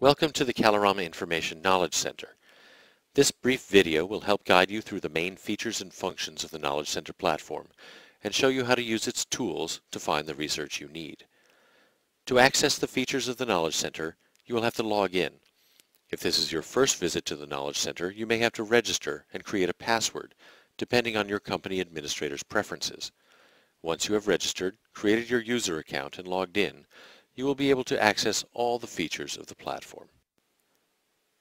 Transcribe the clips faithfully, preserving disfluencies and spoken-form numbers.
Welcome to the Kalorama Information Knowledge Center. This brief video will help guide you through the main features and functions of the Knowledge Center platform and show you how to use its tools to find the research you need. To access the features of the Knowledge Center, you will have to log in. If this is your first visit to the Knowledge Center, you may have to register and create a password, depending on your company administrator's preferences. Once you have registered, created your user account, and logged in, you will be able to access all the features of the platform.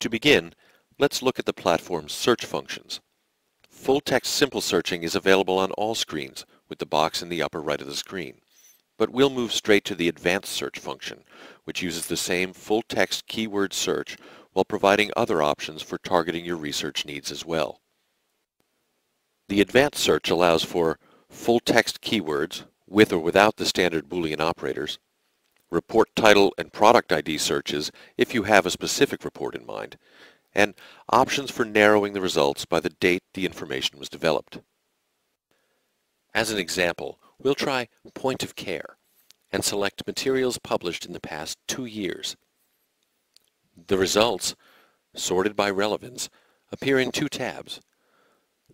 To begin, let's look at the platform's search functions. Full-text simple searching is available on all screens with the box in the upper right of the screen, but we'll move straight to the advanced search function, which uses the same full-text keyword search while providing other options for targeting your research needs as well. The advanced search allows for full-text keywords with or without the standard Boolean operators, report title and product I D searches if you have a specific report in mind, and options for narrowing the results by the date the information was developed. As an example, we'll try point of care and select materials published in the past two years. The results, sorted by relevance, appear in two tabs.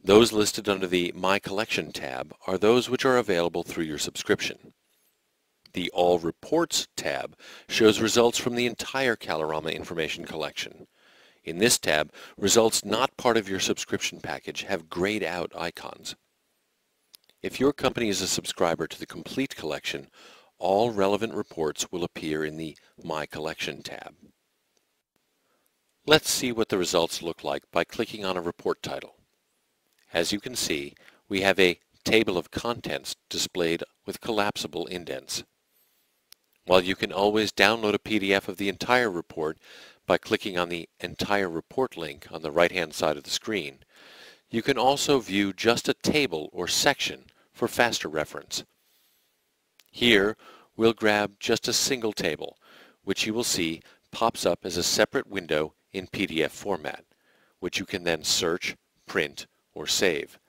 Those listed under the My Collection tab are those which are available through your subscription. The All Reports tab shows results from the entire Kalorama Information collection. In this tab, results not part of your subscription package have grayed out icons. If your company is a subscriber to the complete collection, all relevant reports will appear in the My Collection tab. Let's see what the results look like by clicking on a report title. As you can see, we have a table of contents displayed with collapsible indents. While you can always download a P D F of the entire report by clicking on the Entire Report link on the right-hand side of the screen, you can also view just a table or section for faster reference. Here, we'll grab just a single table, which you will see pops up as a separate window in P D F format, which you can then search, print, or save.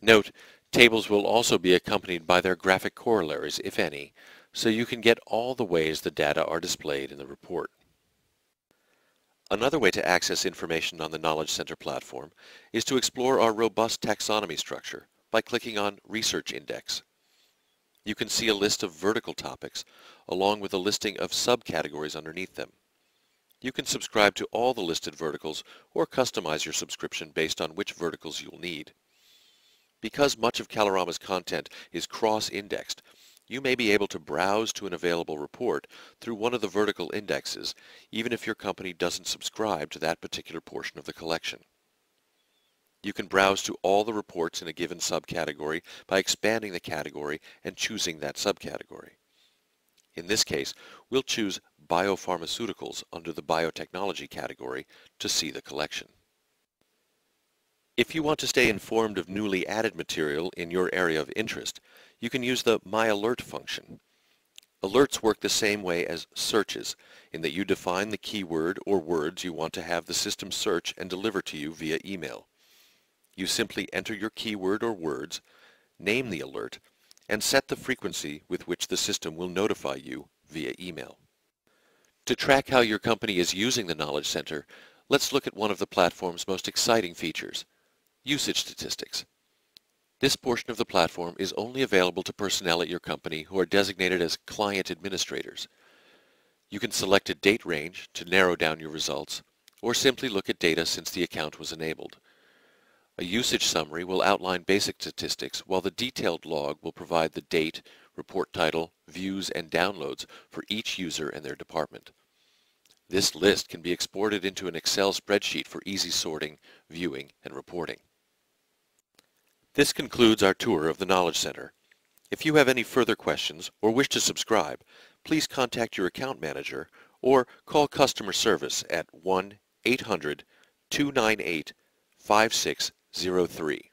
Note, tables will also be accompanied by their graphic corollaries, if any, so you can get all the ways the data are displayed in the report. Another way to access information on the Knowledge Center platform is to explore our robust taxonomy structure by clicking on Research Index. You can see a list of vertical topics along with a listing of subcategories underneath them. You can subscribe to all the listed verticals or customize your subscription based on which verticals you'll need. Because much of Kalorama's content is cross-indexed, you may be able to browse to an available report through one of the vertical indexes, even if your company doesn't subscribe to that particular portion of the collection. You can browse to all the reports in a given subcategory by expanding the category and choosing that subcategory. In this case, we'll choose Biopharmaceuticals under the Biotechnology category to see the collection. If you want to stay informed of newly added material in your area of interest, you can use the My Alert function. Alerts work the same way as searches, in that you define the keyword or words you want to have the system search and deliver to you via email. You simply enter your keyword or words, name the alert, and set the frequency with which the system will notify you via email. To track how your company is using the Knowledge Center, let's look at one of the platform's most exciting features: usage statistics. This portion of the platform is only available to personnel at your company who are designated as client administrators. You can select a date range to narrow down your results, or simply look at data since the account was enabled. A usage summary will outline basic statistics, while the detailed log will provide the date, report title, views, and downloads for each user and their department. This list can be exported into an Excel spreadsheet for easy sorting, viewing, and reporting. This concludes our tour of the Knowledge Center. If you have any further questions or wish to subscribe, please contact your account manager or call customer service at one eight hundred, two nine eight, five six zero three.